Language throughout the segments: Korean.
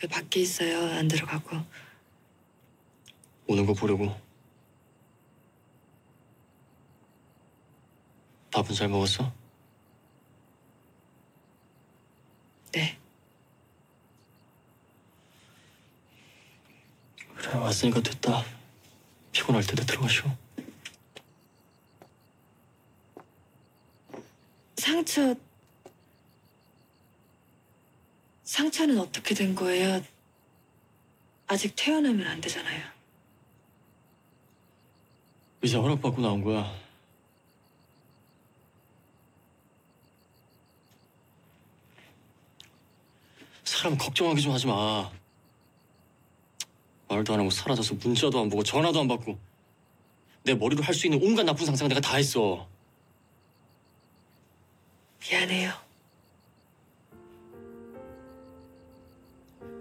왜 밖에 있어요? 안 들어가고. 오는 거 보려고. 밥은 잘 먹었어? 네. 그래, 왔으니까 됐다. 피곤할 때도 들어가 쉬어. 상처는 어떻게 된 거예요? 아직 태어나면 안 되잖아요. 이제 허락받고 나온 거야. 사람 걱정하기 좀 하지 마. 말도 안 하고 사라져서 문자도 안 보고 전화도 안 받고 내 머리로 할 수 있는 온갖 나쁜 상상 내가 다 했어. 미안해요.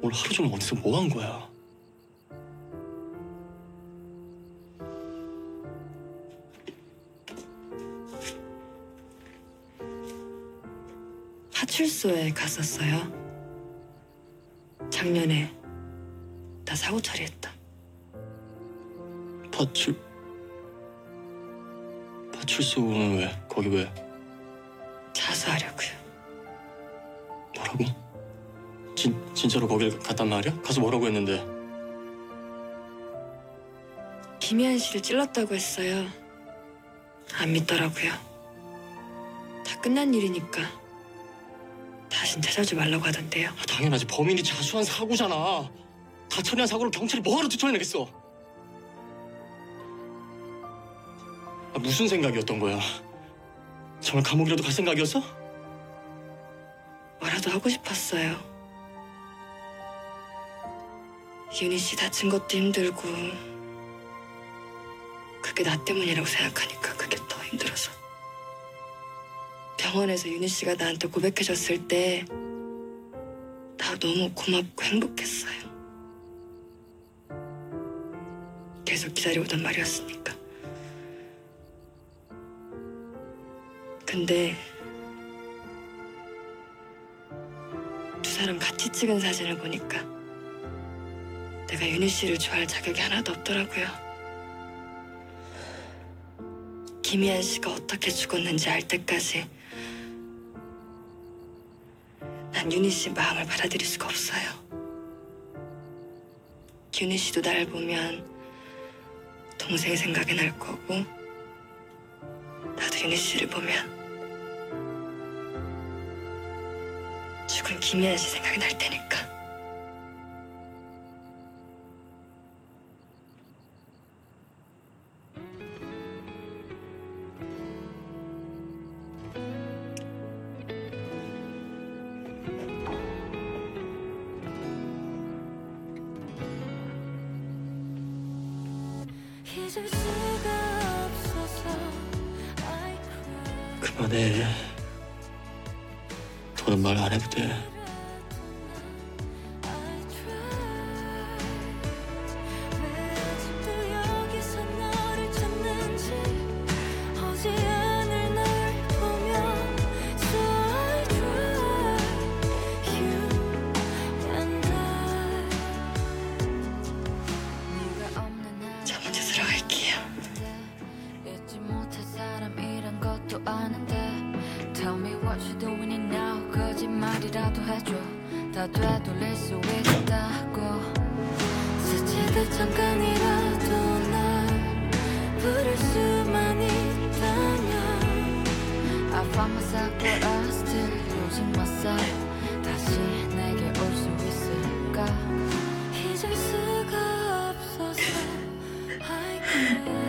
오늘 하루 종일 어디서 뭐 한 거야? 파출소에 갔었어요. 작년에 나 사고 처리했다. 파출소는 왜? 거기 왜? 자수하려고요. 뭐라고? 진짜로 거길 갔단 말이야? 가서 뭐라고 했는데? 김이안 씨를 찔렀다고 했어요. 안 믿더라고요. 다 끝난 일이니까 다신 찾아오지 말라고 하던데요. 당연하지. 범인이 자수한 사고잖아. 다 처리한 사고를 경찰이 뭐하러 추천해내겠어? 무슨 생각이었던 거야? 정말 감옥이라도 갈 생각이었어? 뭐라도 하고 싶었어요. 윤희 씨 다친 것도 힘들고 그게 나 때문이라고 생각하니까 그게 더 힘들어서. 병원에서 윤희 씨가 나한테 고백해줬을 때 나 너무 고맙고 행복했어요. 계속 기다려오던 말이었으니까. 근데 두 사람 같이 찍은 사진을 보니까 내가 윤희 씨를 좋아할 자격이 하나도 없더라고요. 김이안 씨가 어떻게 죽었는지 알 때까지 난 윤희 씨 마음을 받아들일 수가 없어요. 윤희 씨도 나를 보면 동생의 생각이 날 거고 나도 윤희 씨를 보면 죽은 김이안 씨 생각이 날 테니까. 그만해. 너는 말 안 해도 돼. 저 먼저 들어갈게요. 거짓말이라도 해줘. 다 되돌릴 수 있다고. 스치듯 잠깐이라도 날 부를 수만 있다면 I found myself but I still losing myself. 다시 내게 올 수 있을까? 잊을 수가 없어서 I can't.